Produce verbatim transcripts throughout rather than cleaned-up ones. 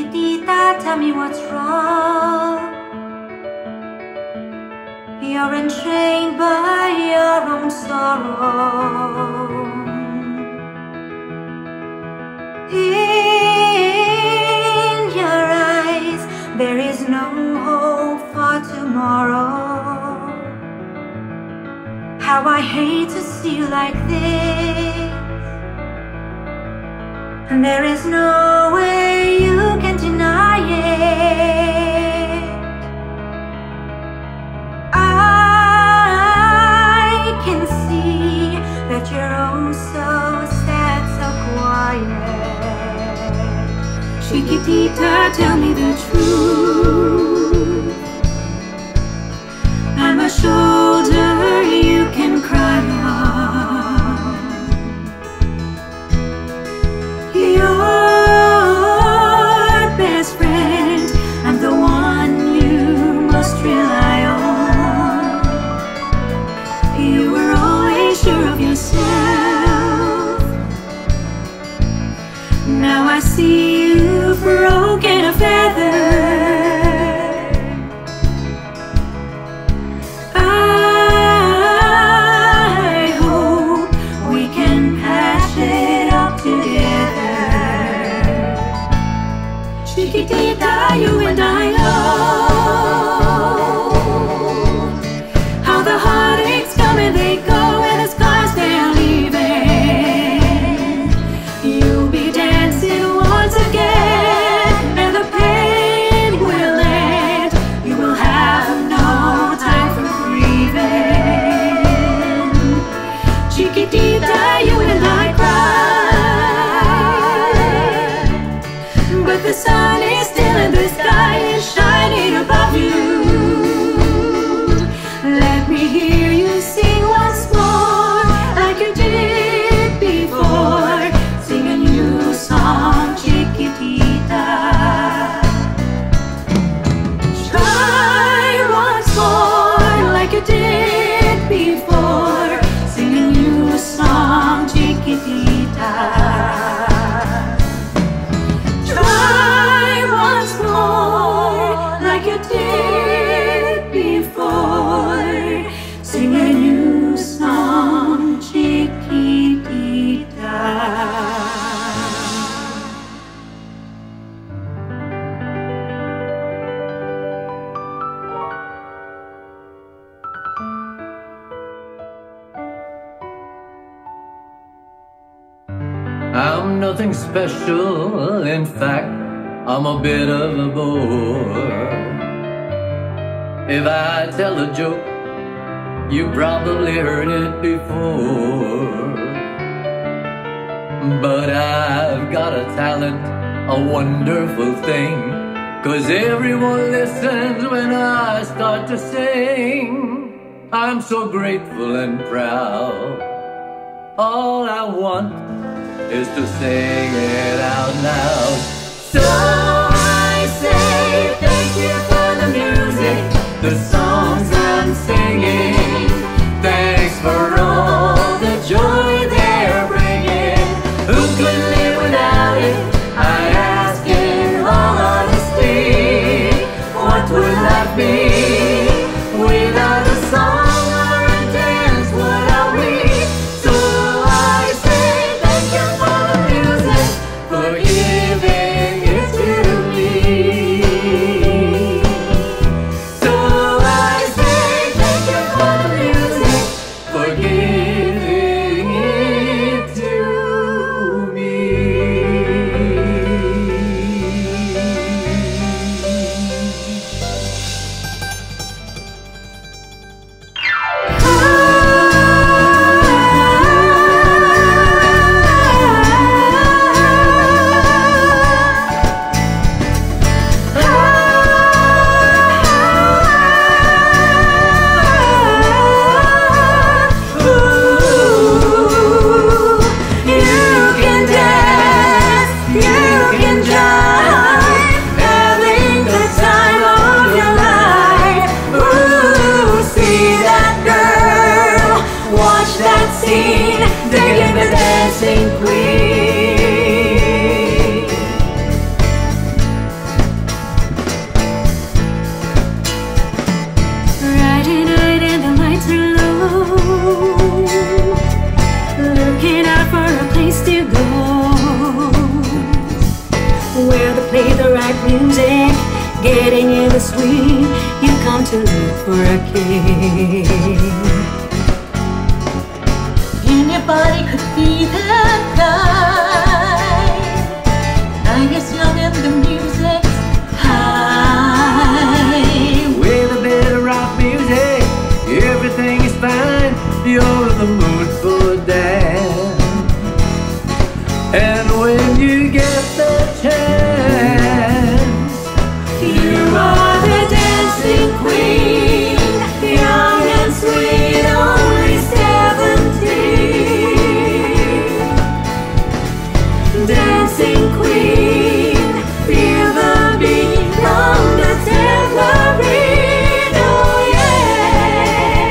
Chiquitita, tell me what's wrong. You're entrained by your own sorrow. In your eyes, there is no hope for tomorrow. How I hate to see you like this. There is no way you can deny it. I can see that you're oh so sad, so quiet. Chiquitita, tell me the truth. I'm a shoulder you can cry on. You were always sure of yourself. Now I see you broken a feather. I hope we can patch it up together. Chiquitita, you and I know. Chiquitita, you and I cried, but the sun is still in the sky and shining above you. Let me hear you sing once more, like you did before. Sing a new song, Chiquitita. Try once more, like you did before. Sing a new song, Chiquitita. Try once more, like you did before. Sing a new song, Chiquitita. I'm nothing special, in fact, I'm a bit of a bore. If I tell a joke, you probably heard it before. But I've got a talent, a wonderful thing, 'cause everyone listens when I start to sing. I'm so grateful and proud. All I want is to sing it out loud. So I say thank you for the music, the songs I'm singing. Thanks for all the joy they're bringing. Who could live without it? I ask in all honesty. What would life be without a song? Dancing queen. music, getting in the sweet. You come to look for a king. In your body could be the light. I guess young and the music's high. With a bit of rock music, everything is fine. You're in the mood for a dance. And when you get the chance, you are the dancing queen, young and sweet, only seventeen. Dancing queen, feel the beat from the tambourine, oh yeah.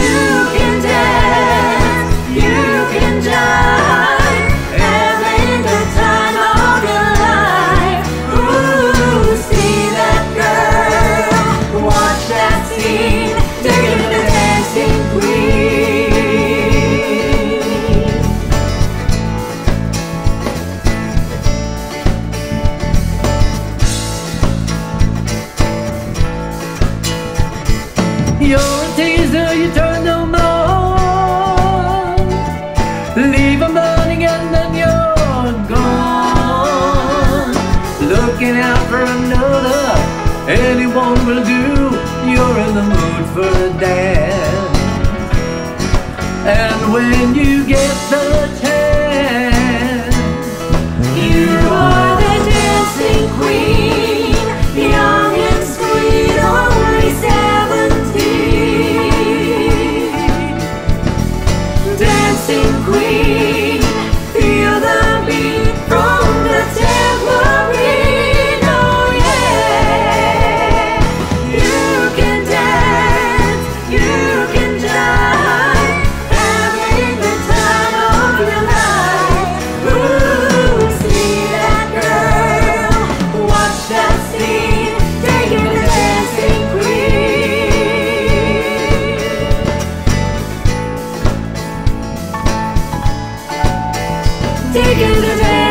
You can dance, you can jive. You're a teaser, you turn no more. Leave a morning and then you're gone. Looking out for another, anyone will do. You're in the mood for a dance. And when you get the chance, you are the dancing queen, young and sweet, only seventeen. Dancing queen, feel the beat from the tambourine, oh yeah. You can dance, you can jive, having the time of your life. Ooh, see that girl, watch that scene, taking the dancing queen. Taking the day.